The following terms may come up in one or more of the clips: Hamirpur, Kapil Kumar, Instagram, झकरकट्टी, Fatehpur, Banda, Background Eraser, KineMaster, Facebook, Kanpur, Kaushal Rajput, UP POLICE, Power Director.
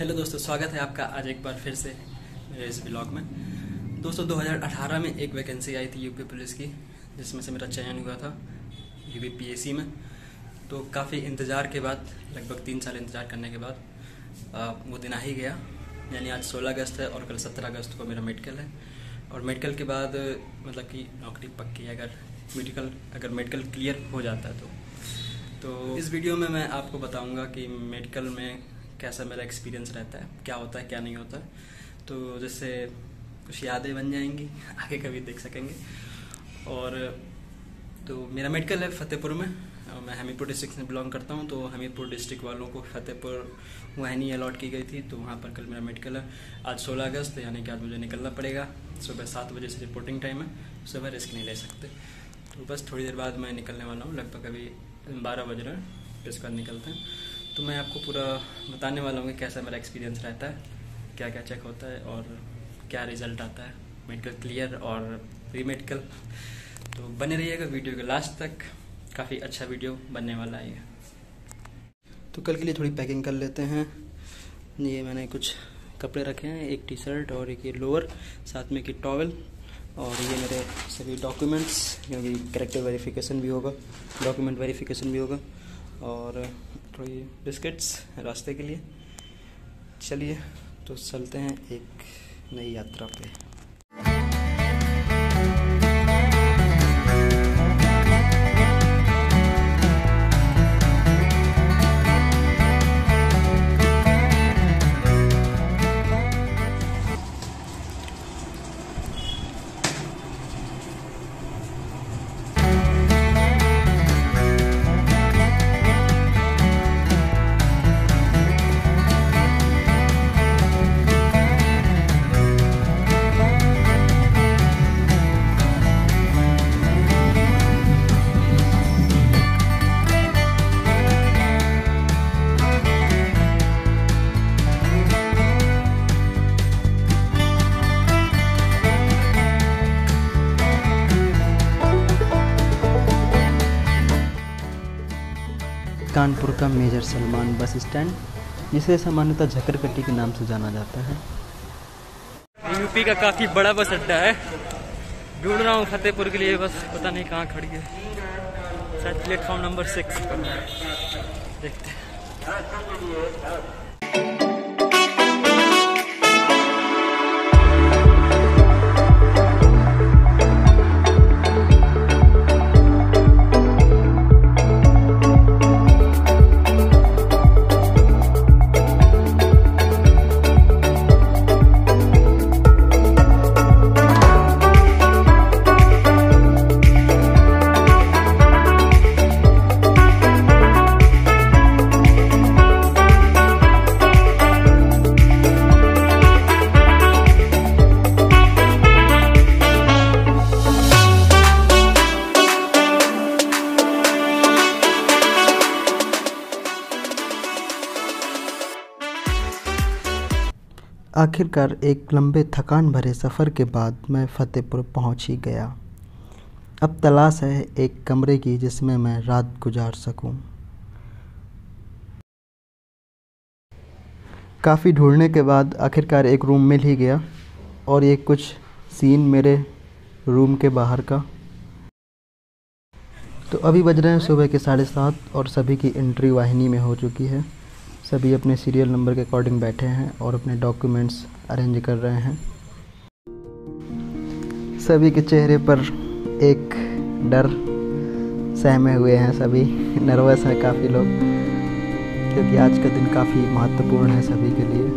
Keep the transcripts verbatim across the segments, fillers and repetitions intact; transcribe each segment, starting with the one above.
Hello दोस्तों, स्वागत है आपका आज एक बार फिर से मेरे इस ब्लॉग में। दोस्तों दो हज़ार अठारह में एक वैकेंसी आई थी यूपी पुलिस की, जिसमें से मेरा चयन हुआ था यूपी पी में। तो काफ़ी इंतज़ार के बाद, लगभग तीन साल इंतज़ार करने के बाद आ, वो दिन आ ही गया। यानी आज सोलह अगस्त है और कल सत्रह अगस्त को मेरा मेडिकल है। और मेडिकल के बाद मतलब कि नौकरी पक्की, अगर मेडिकल अगर मेडिकल क्लियर हो जाता है तो तो इस वीडियो में मैं आपको बताऊँगा कि मेडिकल में कैसा मेरा एक्सपीरियंस रहता है, क्या होता है क्या नहीं होता है। तो जैसे कुछ यादें बन जाएंगी, आगे कभी देख सकेंगे। और तो मेरा मेडिकल है फतेहपुर में और मैं हमीरपुर डिस्ट्रिक्ट से बिलोंग करता हूँ। तो हमीरपुर डिस्ट्रिक्ट वालों को फतेहपुर वाहिनी अलॉट की गई थी, तो वहाँ पर कल मेरा मेडिकल है। आज सोलह अगस्त यानी कि आज मुझे निकलना पड़ेगा। सुबह सात बजे से रिपोर्टिंग टाइम है, सुबह रिस्क नहीं ले सकते। तो बस थोड़ी देर बाद मैं निकलने वाला हूँ, लगभग अभी बारह बज रहे हैं, इसके बाद निकलते हैं। तो मैं आपको पूरा बताने वाला हूँ कि कैसा मेरा एक्सपीरियंस रहता है, क्या क्या चेक होता है और क्या रिजल्ट आता है मेडिकल क्लियर और प्री मेडिकल। तो बने रहिएगा वीडियो के लास्ट तक, काफ़ी अच्छा वीडियो बनने वाला है ये। तो कल के लिए थोड़ी पैकिंग कर लेते हैं। ये मैंने कुछ कपड़े रखे हैं, एक टी शर्ट और एक ये लोअर, साथ में की टॉवल। और ये मेरे सभी डॉक्यूमेंट्स, क्योंकि कैरेक्टर वेरीफिकेशन भी होगा, डॉक्यूमेंट वेरीफिकेशन भी होगा। और थोड़ी बिस्किट्स रास्ते के लिए। चलिए तो चलते हैं एक नई यात्रा पे। कानपुर का मेजर सलमान बस स्टैंड, जिसे सामान्यतः झकरकट्टी के नाम से जाना जाता है, यूपी का काफ़ी बड़ा बस अड्डा है। ढूंढ रहा हूँ फतेहपुर के लिए बस, पता नहीं कहाँ खड़ी है, शायद प्लेटफॉर्म नंबर सिक्स पर। देखते हैं। आखिरकार एक लंबे थकान भरे सफ़र के बाद मैं फतेहपुर पहुंच ही गया। अब तलाश है एक कमरे की जिसमें मैं रात गुजार सकूं। काफ़ी ढूंढने के बाद आखिरकार एक रूम मिल ही गया। और ये कुछ सीन मेरे रूम के बाहर का। तो अभी बज रहे हैं सुबह के साढ़े सात और सभी की एंट्री वाहिनी में हो चुकी है। सभी अपने सीरियल नंबर के अकॉर्डिंग बैठे हैं और अपने डॉक्यूमेंट्स अरेंज कर रहे हैं। सभी के चेहरे पर एक डर सहमे हुए हैं, सभी नर्वस हैं काफ़ी लोग, क्योंकि आज का दिन काफ़ी महत्वपूर्ण है सभी के लिए।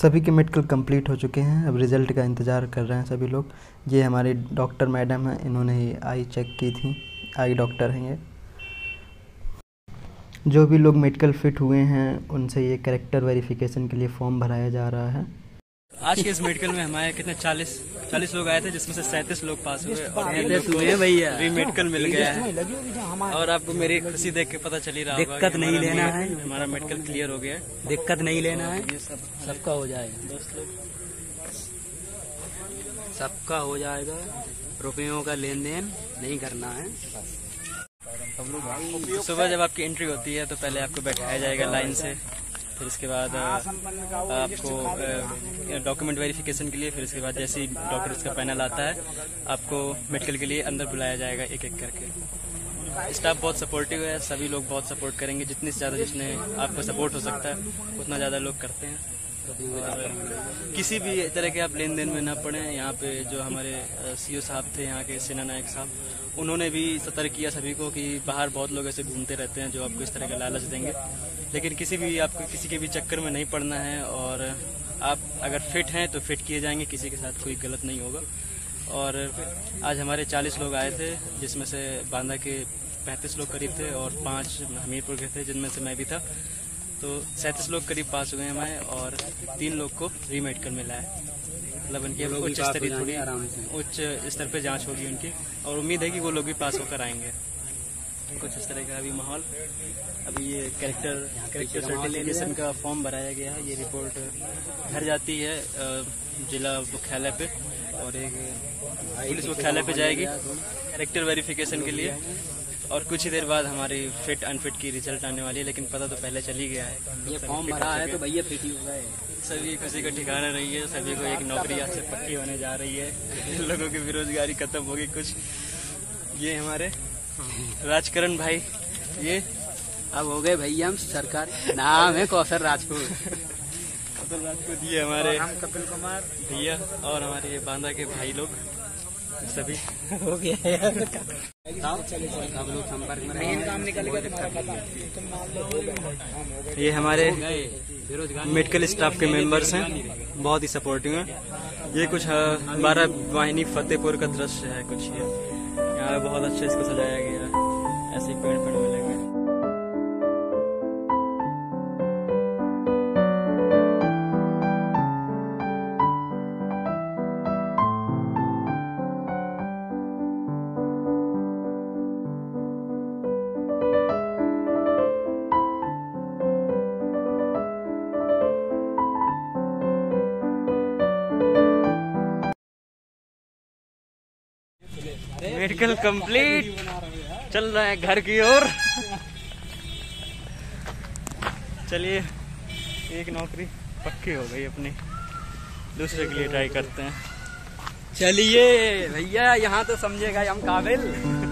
सभी के मेडिकल कंप्लीट हो चुके हैं, अब रिज़ल्ट का इंतज़ार कर रहे हैं सभी लोग। ये हमारे डॉक्टर मैडम हैं, इन्होंने ही आई चेक की थी, आई डॉक्टर हैं ये। जो भी लोग मेडिकल फिट हुए हैं उनसे ये कैरेक्टर वेरिफिकेशन के लिए फॉर्म भराया जा रहा है। आज के इस मेडिकल में हमारे कितने चालीस चालीस लोग आए थे, जिसमें से सैंतीस लोग पास हुए और हुए भैया भी मेडिकल मिल गया है। और आपको मेरी खुशी देख के पता चली रहा होगा, दिक्कत नहीं लेना है, हमारा मेडिकल क्लियर हो गया, दिक्कत नहीं लेना है, ये सब सबका हो जाएगा, सबका हो जाएगा, रुपयों का लेन देन नहीं करना है। सुबह जब आपकी एंट्री होती है तो पहले आपको बैठाया जाएगा लाइन से, फिर इसके बाद आपको डॉक्यूमेंट वेरिफिकेशन के लिए, फिर इसके बाद जैसे ही डॉक्टर इसका पैनल आता है आपको मेडिकल के लिए अंदर बुलाया जाएगा एक एक करके। स्टाफ बहुत सपोर्टिव है, सभी लोग बहुत सपोर्ट करेंगे, जितने से ज़्यादा जिसने आपको सपोर्ट हो सकता है उतना ज़्यादा लोग करते हैं। किसी भी तरह के आप लेन देन में ना पड़े। यहाँ पे जो हमारे सीओ साहब थे, यहाँ के सेना नायक साहब, उन्होंने भी सतर्क किया सभी को कि बाहर बहुत लोग ऐसे घूमते रहते हैं जो आपको इस तरह का लालच देंगे, लेकिन किसी भी आपको किसी के भी चक्कर में नहीं पड़ना है। और आप अगर फिट हैं तो फिट किए जाएंगे, किसी के साथ कोई गलत नहीं होगा। और आज हमारे चालीस लोग आए थे, जिसमें से बांदा के पैंतीस लोग करीब थे और पाँच हमीरपुर के थे, जिनमें से मैं भी था। तो सैंतीस लोग करीब पास हुए हमारे और तीन लोग को रीमेडिकल मिला है। मतलब उनकी उच्च स्तरीय थोड़ी उच्च स्तर पे जांच होगी उनकी, और उम्मीद है कि वो लोग भी पास होकर आएंगे। कुछ इस तरह का अभी माहौल। अभी ये कैरेक्टर कैरेक्टर सर्टिफिकेशन का फॉर्म भराया गया है, ये रिपोर्ट घर जाती है जिला मुख्यालय पे और एक पुलिस मुख्यालय पे जाएगी कैरेक्टर वेरिफिकेशन के लिए। और कुछ ही देर बाद हमारी फिट अनफिट की रिजल्ट आने वाली है, लेकिन पता तो पहले चल ही गया है। ये फॉर्म भरा है तो भैया फिट ही हुआ है। सभी किसी का ठिकाना नहीं है, सभी को एक नौकरी आज से पक्की होने जा रही है, लोगों की बेरोजगारी खत्म होगी। कुछ ये हमारे राजकरण भाई, ये अब हो गए भैया हम सरकार, नाम है कौशल राजपूत। कौशल राजपूत ये हमारे कपिल कुमार भैया और हमारे बांदा के भाई लोग सभी हो गया यार। अब लोग संपर्क में, ये हमारे मेडिकल स्टाफ के मेंबर्स हैं, बहुत ही सपोर्टिव हैं। ये कुछ हमारा वाहिनी फतेहपुर का दृश्य है, कुछ ये यहाँ बहुत अच्छे इसको सजाया गया है, ऐसे पेड़ पेड़ मिलेंगे। मेडिकल कंप्लीट, चल रहा है घर की ओर। चलिए, एक नौकरी पक्की हो गई अपनी, दूसरे के लिए ट्राई करते हैं। चलिए भैया, यहाँ तो समझेगा हम काबिल।